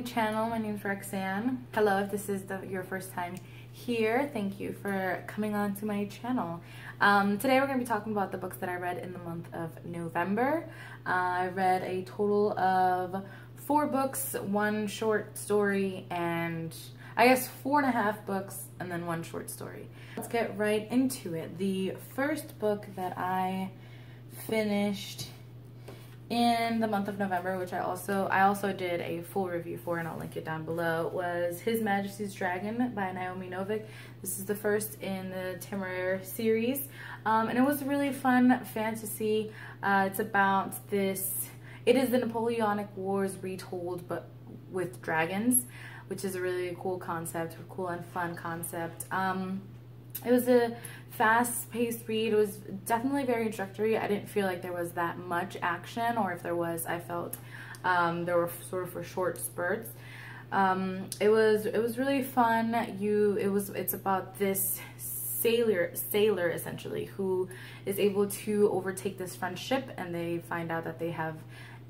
new channel, my name is Roxanne. Hello, if this is your first time here, thank you for coming on to my channel. Today we're going to be talking about the books that I read in the month of November. I read a total of 4 books, 1 short story, and I guess 4.5 books and then 1 short story. Let's get right into it. The first book that I finished in the month of November, which I also did a full review for, and I'll link it down below, was His Majesty's Dragon by Naomi Novik. This is the first in the Temeraire series, and it was a really fun fantasy. It's about this, it is the Napoleonic Wars retold but with dragons, which is a really cool concept, a cool and fun concept. It was a fast-paced read. It was definitely very introductory. I didn't feel like there was that much action, or if there was, I felt there were sort of for short spurts. It was really fun. It's about this sailor essentially who is able to overtake this French ship, and they find out that they have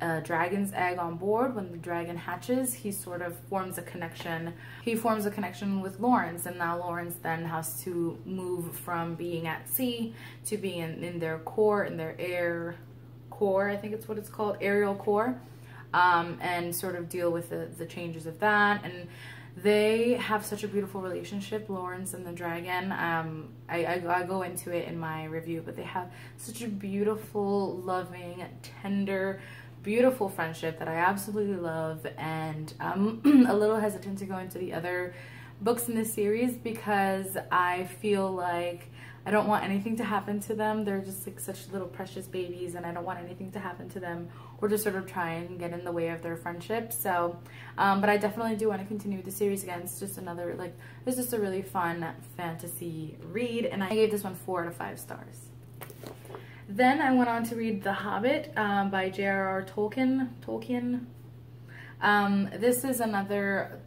a dragon's egg on board. When the dragon hatches, he sort of forms a connection. He forms a connection with Lawrence, and now Lawrence then has to move from being at sea to being in their air core, I think it's what it's called, aerial core, and sort of deal with the changes of that. And they have such a beautiful relationship, Lawrence and the dragon. I go into it in my review, but they have such a beautiful, loving, tender, beautiful friendship that I absolutely love, and I'm a little hesitant to go into the other books in this series because I feel like I don't want anything to happen to them. They're just like such little precious babies, and I don't want anything to happen to them or to sort of try and get in the way of their friendship. So, but I definitely do want to continue with the series again. It's just another, like, it's just a really fun fantasy read, and I gave this one 4 out of 5 stars. Then I went on to read The Hobbit by J.R.R. Tolkien. This is another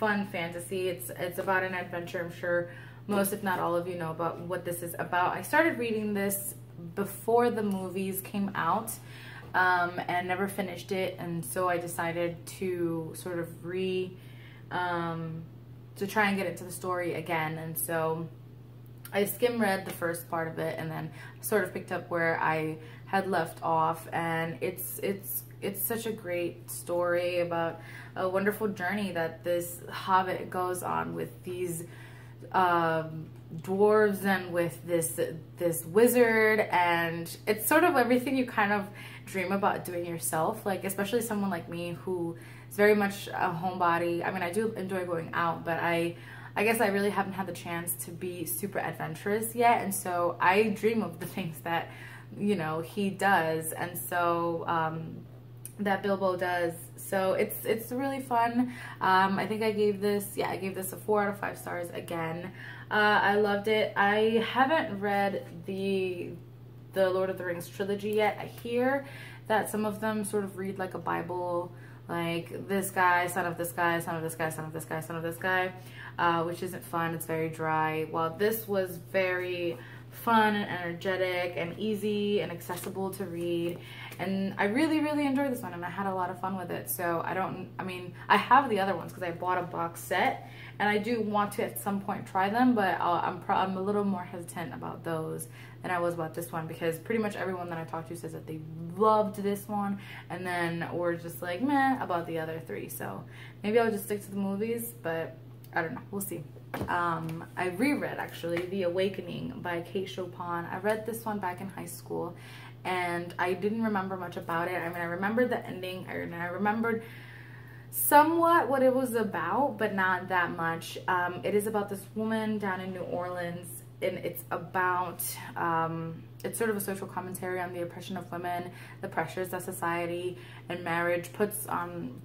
fun fantasy. It's about an adventure. I'm sure most, if not all of you, know about what this is about. I started reading this before the movies came out, and never finished it, and so I decided to sort of to try and get into the story again, and so I skim read the first part of it and then sort of picked up where I had left off, and it's such a great story about a wonderful journey that this hobbit goes on with these dwarves and with this wizard, and it's sort of everything you kind of dream about doing yourself, like especially someone like me who is very much a homebody. I mean, I do enjoy going out, but I guess I really haven't had the chance to be super adventurous yet, and so I dream of the things that, you know, he does, and so that Bilbo does. So it's really fun. I think I gave this a 4 out of 5 stars again. I loved it. I haven't read the Lord of the Rings trilogy yet. I hear that some of them sort of read like a Bible. Like this guy, son of this guy, son of this guy, son of this guy, son of this guy, which isn't fun. It's very dry. While this was very fun and energetic and easy and accessible to read, and I really, really enjoyed this one, and I had a lot of fun with it. So I have the other ones because I bought a box set, and I do want to at some point try them, but I'm a little more hesitant about those than I was about this one, because pretty much everyone that I talked to says that they loved this one and then were just like meh about the other 3. So maybe I'll just stick to the movies, but I don't know, we'll see. I reread actually The Awakening by Kate Chopin. I read this one back in high school, and I didn't remember much about it. I mean, I remembered the ending, and I remembered somewhat what it was about, but not that much. It is about this woman down in New Orleans, and it's about it's sort of a social commentary on the oppression of women, the pressures that society and marriage puts on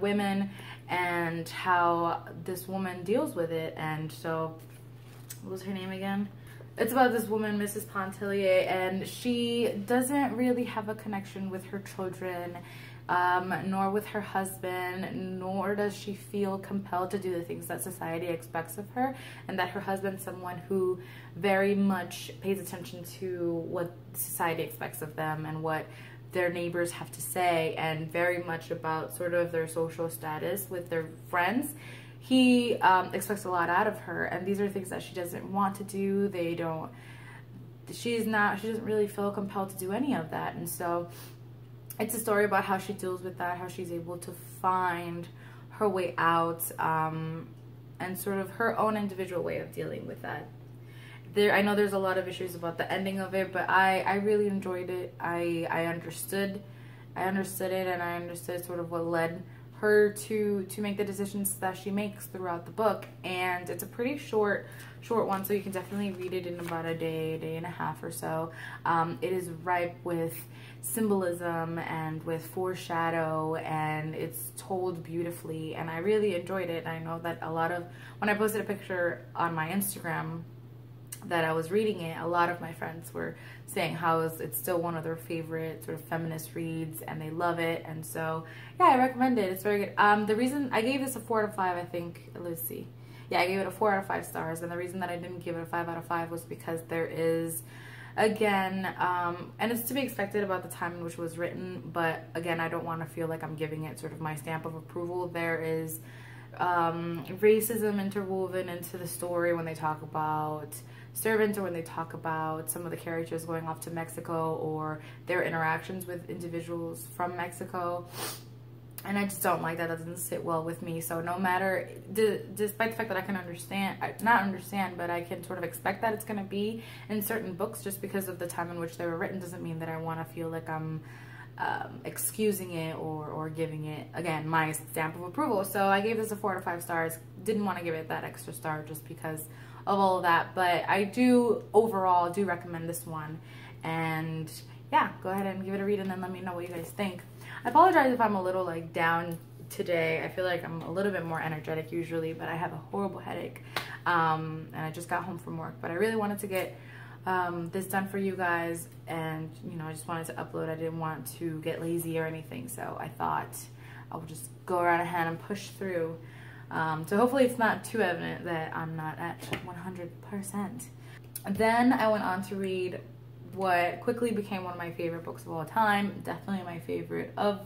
women, and how this woman deals with it. And so, what was her name again? It's about this woman, Mrs. Pontellier, and she doesn't really have a connection with her children, nor with her husband, nor does she feel compelled to do the things that society expects of her, and that her husband's someone who very much pays attention to what society expects of them and what their neighbors have to say, and very much about sort of their social status with their friends. He expects a lot out of her, and these are things that she doesn't want to do. She doesn't really feel compelled to do any of that. And so it's a story about how she deals with that, how she's able to find her way out, and sort of her own individual way of dealing with that. I know there's a lot of issues about the ending of it, but I really enjoyed it. I understood it, and I understood sort of what led her to make the decisions that she makes throughout the book. And it's a pretty short one, so you can definitely read it in about a day and a half or so. It is ripe with symbolism and with foreshadow, and it's told beautifully, and I really enjoyed it. I know that a lot of, when I posted a picture on my Instagram that I was reading it, a lot of my friends were saying how it's still one of their favorite sort of feminist reads, and they love it. And so yeah, I recommend it. It's very good. The reason I gave this a 4 out of 5, I think, let's see, yeah, I gave it a 4 out of 5 stars, and the reason that I didn't give it a 5 out of 5 was because there is, again, and it's to be expected about the time in which it was written, but again, I don't want to feel like I'm giving it sort of my stamp of approval. There is racism interwoven into the story when they talk about servants, or when they talk about some of the characters going off to Mexico, or their interactions with individuals from Mexico, and I just don't like that. That doesn't sit well with me. So no matter, despite the fact that I can understand, not understand, but I can sort of expect that it's going to be in certain books, just because of the time in which they were written doesn't mean that I want to feel like I'm excusing it or giving it, again, my stamp of approval. So I gave this a 4 out of 5 stars. Didn't want to give it that extra star just because of all of that, but I overall do recommend this one. And yeah, go ahead and give it a read, and then let me know what you guys think. I apologize if I'm a little like down today. I feel like I'm a little bit more energetic usually, but I have a horrible headache, and I just got home from work. But I really wanted to get this done for you guys, and you know, I just wanted to upload. I didn't want to get lazy or anything, so I thought I would just go right ahead and push through. So hopefully it's not too evident that I'm not at 100%. Then I went on to read what quickly became one of my favorite books of all time, definitely my favorite of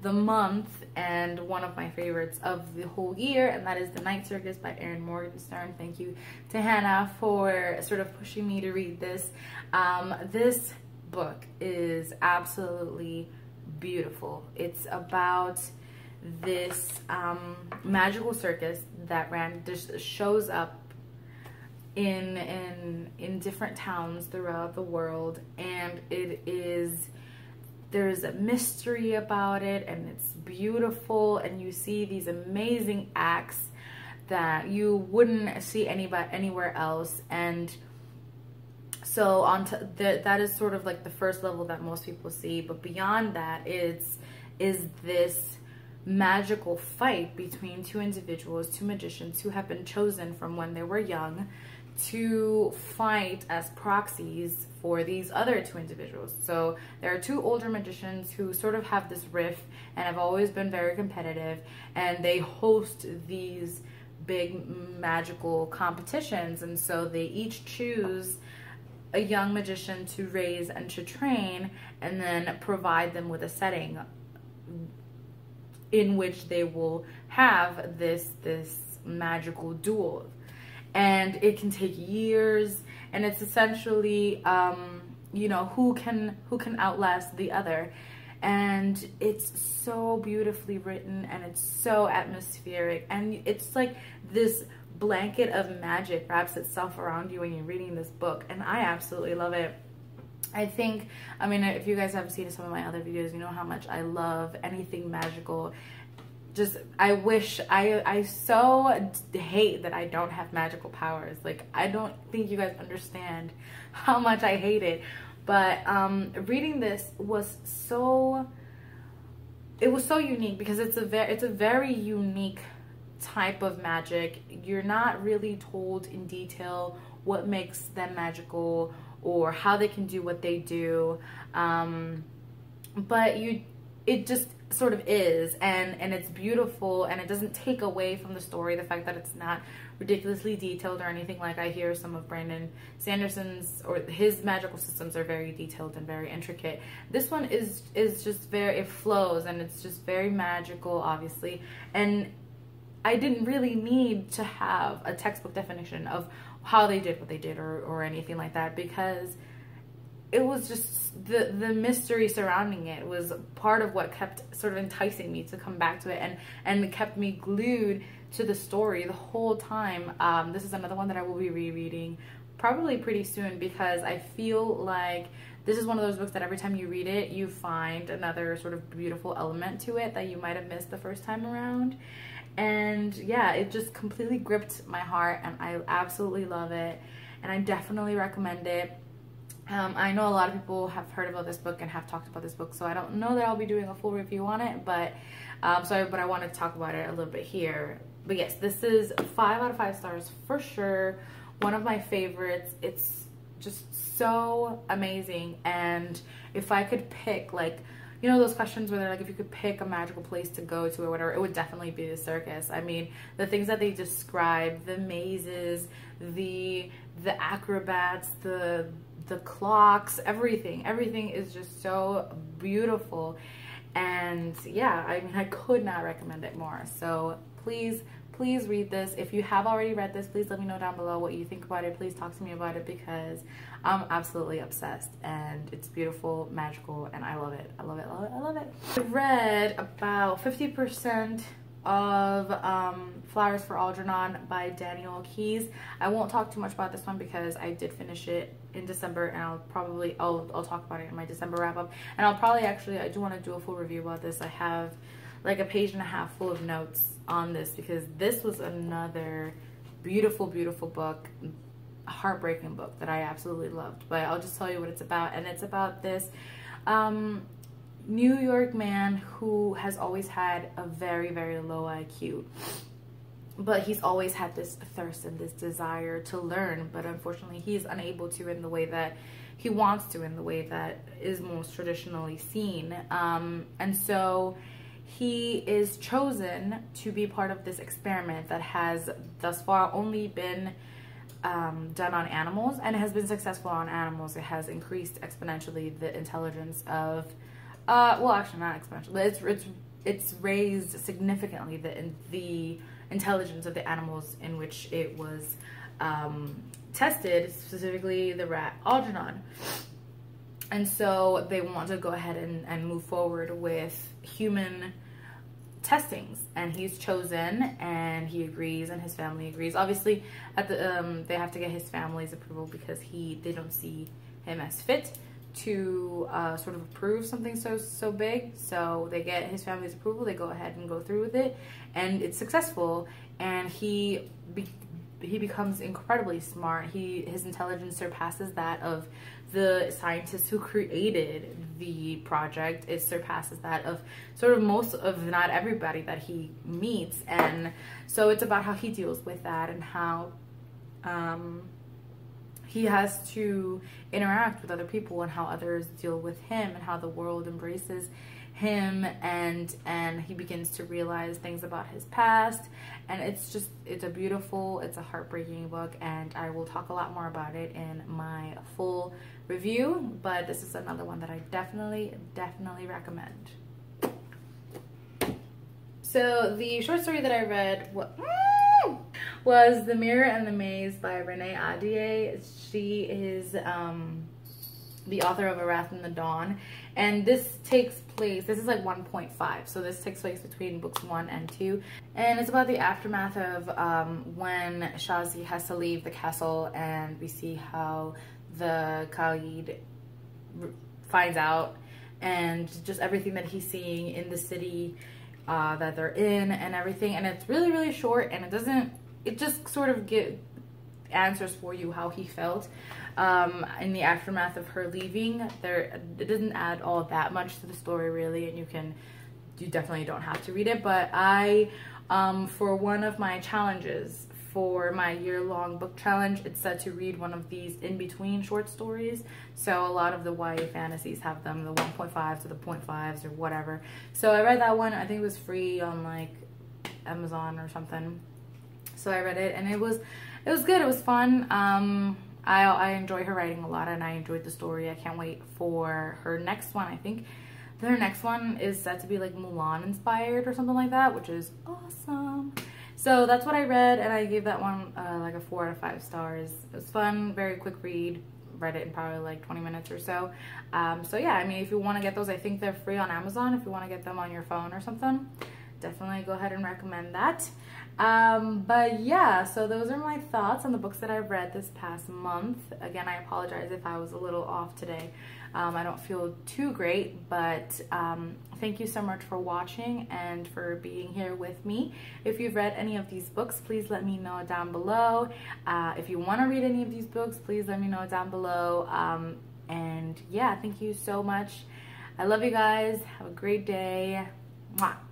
the month and one of my favorites of the whole year, and that is The Night Circus by Erin Morgenstern. Thank you to Hannah for sort of pushing me to read this. This book is absolutely beautiful. It's about this magical circus that just shows up in different towns throughout the world, and there's a mystery about it, and it's beautiful, and you see these amazing acts that you wouldn't see anywhere else. And so that is sort of like the first level that most people see, but beyond that is this magical fight between two individuals, two magicians who have been chosen from when they were young to fight as proxies for these other two individuals. So there are two older magicians who sort of have this riff and have always been very competitive, and they host these big magical competitions, and so they each choose a young magician to raise and to train, and then provide them with a setting in which they will have this magical duel. And it can take years, and it's essentially you know, who can outlast the other. And it's so beautifully written, and it's so atmospheric, and it's like this blanket of magic wraps itself around you when you're reading this book, and I absolutely love it. I mean, if you guys haven't seen some of my other videos, you know how much I love anything magical. Just, I so hate that I don't have magical powers. Like, I don't think you guys understand how much I hate it. But reading this was so unique, because it's a very unique type of magic. You're not really told in detail what makes them magical, or how they can do what they do, but it just sort of is, and it's beautiful, and it doesn't take away from the story, the fact that it's not ridiculously detailed or anything like I hear some of Brandon Sanderson's, or his magical systems are very detailed and very intricate. This one is just very, it flows and it's just very magical, obviously. And I didn't really need to have a textbook definition of how they did what they did or anything like that, because it was just the mystery surrounding it was part of what kept sort of enticing me to come back to it and kept me glued to the story the whole time. This is another one that I will be rereading probably pretty soon, because I feel like this is one of those books that every time you read it, you find another sort of beautiful element to it that you might have missed the first time around. And yeah, it just completely gripped my heart and I absolutely love it and I definitely recommend it. I know a lot of people have heard about this book and have talked about this book, so I don't know that I'll be doing a full review on it, but I want to talk about it a little bit here. But yes, this is 5 out of 5 stars for sure. One of my favorites. It's just so amazing. And if I could pick, like, you know those questions where they're like, if you could pick a magical place to go to or whatever, it would definitely be the circus. I mean, the things that they describe, the mazes, the acrobats, the clocks, everything is just so beautiful. And yeah, I mean, I could not recommend it more. So please read this. If you have already read this, please let me know down below what you think about it. Please talk to me about it, because I'm absolutely obsessed and it's beautiful, magical, and I love it. I love it. I read about 50% of Flowers for Algernon by Daniel Keyes. I won't talk too much about this one because I did finish it in December, and I'll talk about it in my December wrap up. And I do want to do a full review about this. I have like a page and a half full of notes on this, because this was another beautiful book, heartbreaking book that I absolutely loved. But I'll just tell you what it's about. And it's about this New York man who has always had a very low IQ, but he's always had this thirst and this desire to learn, but unfortunately he's unable to in the way that he wants to, in the way that is most traditionally seen. And so he is chosen to be part of this experiment that has thus far only been done on animals, and it has been successful on animals. It has increased exponentially the intelligence of well, actually not exponentially, but it's raised significantly the intelligence of the animals in which it was tested, specifically the rat Algernon. And so they want to go ahead and move forward with human testings, and he's chosen, and he agrees, and his family agrees. Obviously, at the they have to get his family's approval, because they don't see him as fit to sort of approve something so big. So they get his family's approval, they go ahead and go through with it, and it's successful, and he becomes incredibly smart. His intelligence surpasses that of the scientists who created the project. It surpasses that of sort of most of, not everybody that he meets. And so it's about how he deals with that, and how he has to interact with other people, and how others deal with him, and how the world embraces him. And he begins to realize things about his past. And it's a beautiful, it's a heartbreaking book, and I will talk a lot more about it in my full review. But this is another one that I definitely recommend. So the short story that I read was The Mirror and the Maze by Renée Adier. She is the author of A Wrath in the Dawn, and this takes place, this is like 1.5, so this takes place between books 1 and 2, and it's about the aftermath of when Shazi has to leave the castle, and we see how the Khalid finds out, and just everything that he's seeing in the city that they're in and everything. And it's really short, and it just sort of gives answers for you how he felt in the aftermath of her leaving. It doesn't add all that much to the story really, and you definitely don't have to read it. But I for one of my challenges for my year-long book challenge, it's said to read one of these in between short stories. So a lot of the YA fantasies have them, the 1.5s or the 0.5s or whatever. So I read that one. I think it was free on like Amazon or something. so I read it, and it was good. It was fun. I enjoy her writing a lot, and I enjoyed the story. I can't wait for her next one. I think their next one is said to be like Mulan inspired or something like that, which is awesome. So that's what I read, and I gave that one like a 4 out of 5 stars. It was fun, very quick read. Read it in probably like 20 minutes or so. So yeah, I mean, if you want to get those, I think they're free on Amazon. If you want to get them on your phone or something, definitely go ahead and recommend that. But yeah, so those are my thoughts on the books that I've read this past month. Again, I apologize if I was a little off today. I don't feel too great, but thank you so much for watching and for being here with me. If you've read any of these books, please let me know down below. If you want to read any of these books, please let me know down below. And yeah, thank you so much. I love you guys. Have a great day. Mwah.